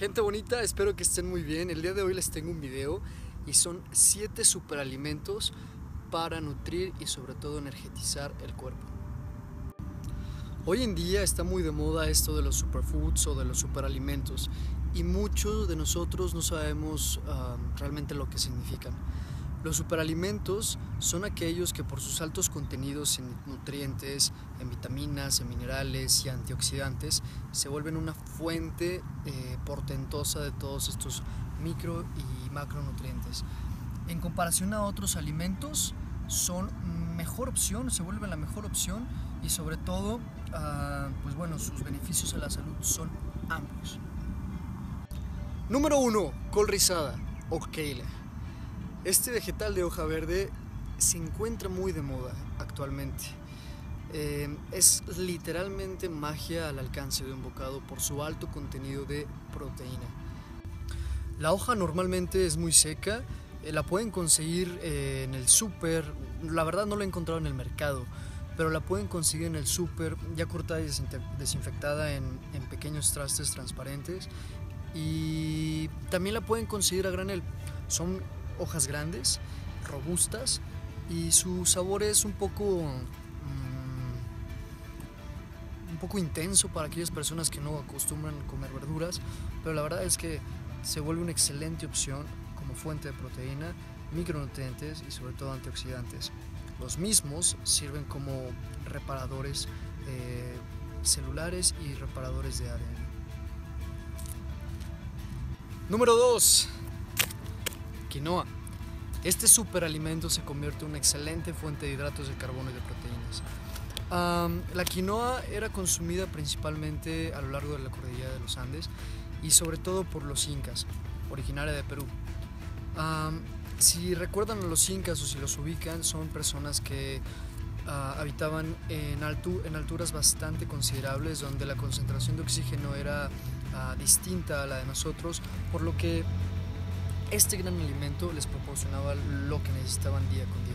Gente bonita, espero que estén muy bien. El día de hoy les tengo un video y son 7 superalimentos para nutrir y sobre todo energetizar el cuerpo. Hoy en día está muy de moda esto de los superfoods o de los superalimentos y muchos de nosotros no sabemos realmente lo que significan. Los superalimentos son aquellos que por sus altos contenidos en nutrientes, en vitaminas, en minerales y antioxidantes se vuelven una fuente portentosa de todos estos micro y macronutrientes. En comparación a otros alimentos son mejor opción, se vuelven la mejor opción y sobre todo, pues bueno, sus beneficios a la salud son amplios. Número 1, col rizada o keila. Este vegetal de hoja verde se encuentra muy de moda actualmente. Es literalmente magia al alcance de un bocado por su alto contenido de proteína. La hoja normalmente es muy seca, la pueden conseguir en el súper, la verdad no la he encontrado en el mercado, pero la pueden conseguir en el súper ya cortada y desinfectada en pequeños trastes transparentes y también la pueden conseguir a granel. Son hojas grandes, robustas y su sabor es un poco intenso para aquellas personas que no acostumbran comer verduras, pero la verdad es que se vuelve una excelente opción como fuente de proteína, micronutrientes y sobre todo antioxidantes. Los mismos sirven como reparadores celulares y reparadores de ADN. Número 2. Quinoa. Este superalimento se convierte en una excelente fuente de hidratos de carbono y de proteínas. La quinoa era consumida principalmente a lo largo de la cordillera de los Andes y sobre todo por los incas, originaria de Perú. Si recuerdan a los incas o si los ubican, son personas que habitaban en alturas bastante considerables donde la concentración de oxígeno era distinta a la de nosotros, por lo que este gran alimento les proporcionaba lo que necesitaban día con día.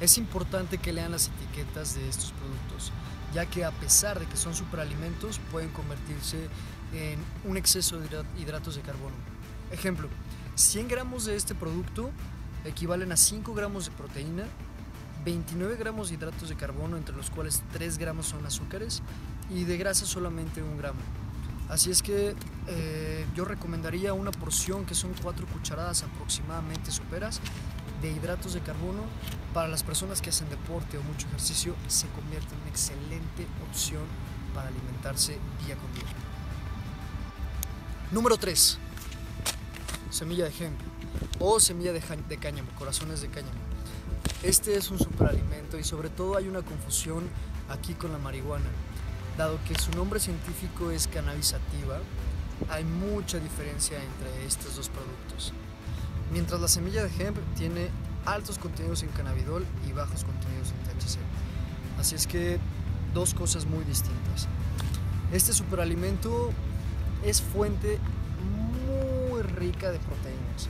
Es importante que lean las etiquetas de estos productos, ya que a pesar de que son superalimentos, pueden convertirse en un exceso de hidratos de carbono. Ejemplo, 100 gramos de este producto equivalen a 5 gramos de proteína, 29 gramos de hidratos de carbono, entre los cuales 3 gramos son azúcares, y de grasa solamente 1 gramo. Así es que yo recomendaría una porción que son 4 cucharadas aproximadamente soperas de hidratos de carbono. Para las personas que hacen deporte o mucho ejercicio, se convierte en una excelente opción para alimentarse día con día. Número 3. Semilla de hemp o semilla de cáñamo, corazones de cáñamo. Este es un superalimento y sobre todo hay una confusión aquí con la marihuana. Dado que su nombre científico es Cannabis sativa, hay mucha diferencia entre estos dos productos. Mientras la semilla de hemp tiene altos contenidos en cannabidol y bajos contenidos en THC. Así es que dos cosas muy distintas. Este superalimento es fuente muy rica de proteínas,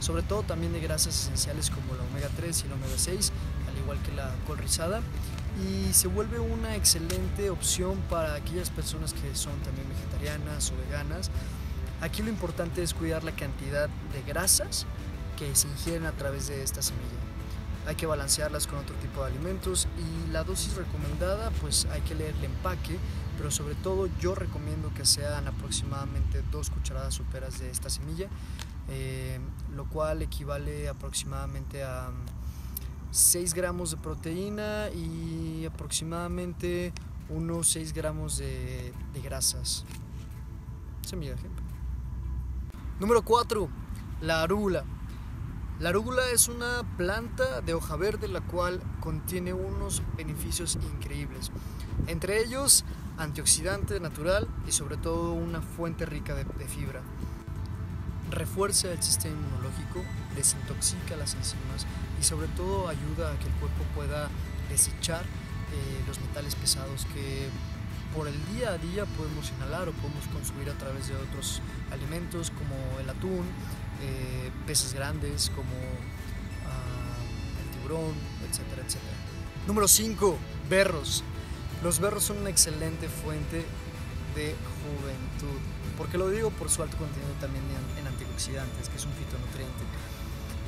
sobre todo también de grasas esenciales como la omega 3 y la omega 6, al igual que la col rizada, y se vuelve una excelente opción para aquellas personas que son también vegetarianas o veganas. Aquí lo importante es cuidar la cantidad de grasas que se ingieren a través de esta semilla. Hay que balancearlas con otro tipo de alimentos y la dosis recomendada, pues hay que leer el empaque, pero sobre todo yo recomiendo que sean aproximadamente 2 cucharadas soperas de esta semilla, lo cual equivale aproximadamente a 6 gramos de proteína y aproximadamente unos 6 gramos de grasas. Semilla de hemp. Número 4. La arúgula. La arúgula es una planta de hoja verde la cual contiene unos beneficios increíbles. Entre ellos, antioxidante natural y sobre todo una fuente rica de fibra. Refuerza el sistema inmunológico, desintoxica las enzimas y sobre todo ayuda a que el cuerpo pueda desechar los metales pesados que por el día a día podemos inhalar o podemos consumir a través de otros alimentos como el atún, peces grandes como el tiburón, etcétera, etcétera. Número 5. Berros. Los berros son una excelente fuente de juventud. ¿Por qué lo digo? Por su alto contenido también en antioxidantes, que es un fitonutriente.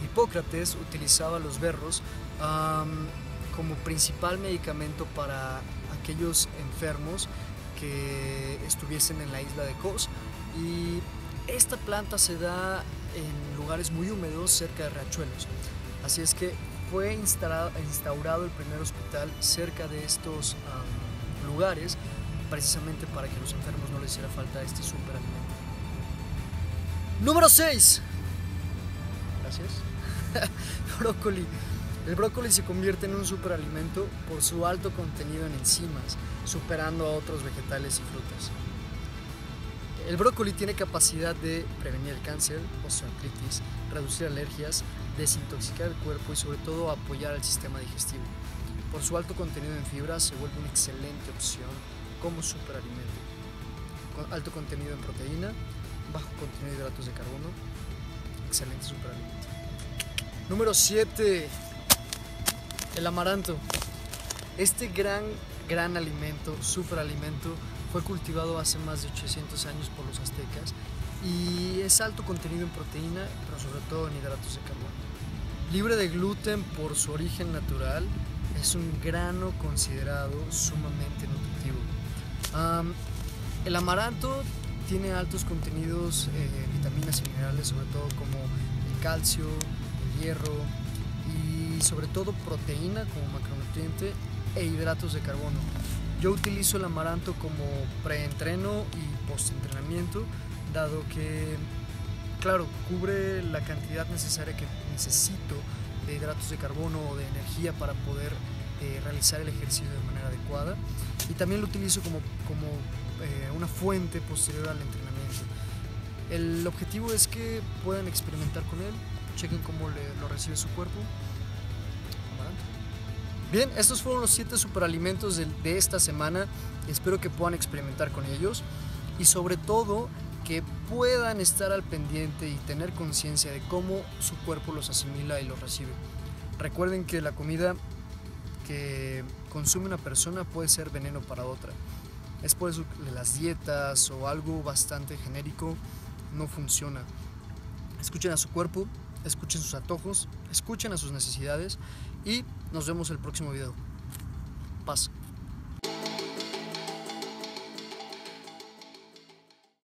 Hipócrates utilizaba los berros como principal medicamento para aquellos enfermos que estuviesen en la isla de Kos, y esta planta se da en lugares muy húmedos cerca de riachuelos, así es que fue instaurado el primer hospital cerca de estos lugares, precisamente para que a los enfermos no les hiciera falta este superalimento. Número 6. Gracias. Brócoli. El brócoli se convierte en un superalimento por su alto contenido en enzimas, superando a otros vegetales y frutas. El brócoli tiene capacidad de prevenir el cáncer, osteoartritis, reducir alergias, desintoxicar el cuerpo y sobre todo apoyar al sistema digestivo. Por su alto contenido en fibra se vuelve una excelente opción como superalimento. Con alto contenido en proteína, bajo contenido de hidratos de carbono, excelente superalimento. Número 7. El amaranto. Este gran alimento, superalimento, fue cultivado hace más de 800 años por los aztecas y es alto contenido en proteína, pero sobre todo en hidratos de carbono. Libre de gluten por su origen natural, es un grano considerado sumamente nutritivo. El amaranto tiene altos contenidos vitaminas y minerales, sobre todo como el calcio, el hierro, y sobre todo proteína como macronutriente e hidratos de carbono. Yo utilizo el amaranto como preentreno y postentrenamiento, dado que, claro, cubre la cantidad necesaria que necesito de hidratos de carbono o de energía para poder realizar el ejercicio de manera adecuada, y también lo utilizo como una fuente posterior al entrenamiento. El objetivo es que puedan experimentar con él, chequen cómo lo recibe su cuerpo. Bien, estos fueron los 7 superalimentos de esta semana. Espero que puedan experimentar con ellos y sobre todo que puedan estar al pendiente y tener conciencia de cómo su cuerpo los asimila y los recibe. Recuerden que la comida que consume una persona puede ser veneno para otra. Es por eso que las dietas o algo bastante genérico no funciona. Escuchen a su cuerpo, escuchen sus antojos, escuchen a sus necesidades y nos vemos el próximo video. Paz.